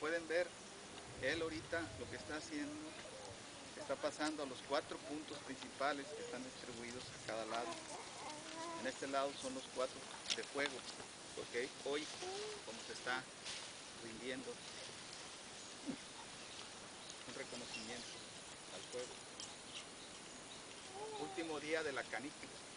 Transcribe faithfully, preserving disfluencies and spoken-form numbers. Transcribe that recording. Pueden ver, él ahorita lo que está haciendo, está pasando a los cuatro puntos principales que están distribuidos a cada lado. En este lado son los cuatro de fuego, porque hoy, como se está rindiendo, un reconocimiento al fuego. Último día de la canícula.